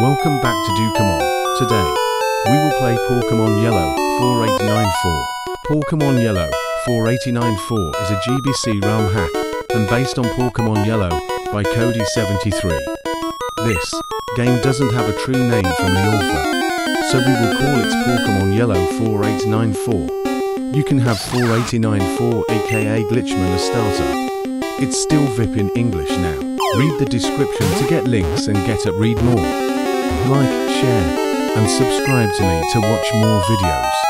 Welcome back to Ducumon. Today, we will play Pokemon Yellow 4894. Pokemon Yellow 4894 is a GBC ROM hack, and based on Pokemon Yellow, by Cody73. This game doesn't have a true name from the author, so we will call it Pokemon Yellow 4894. You can have 4894 aka Glitchmon as starter. It's still VIP in English now. Read the description to get links and get up read more. Like, share, and subscribe to me to watch more videos.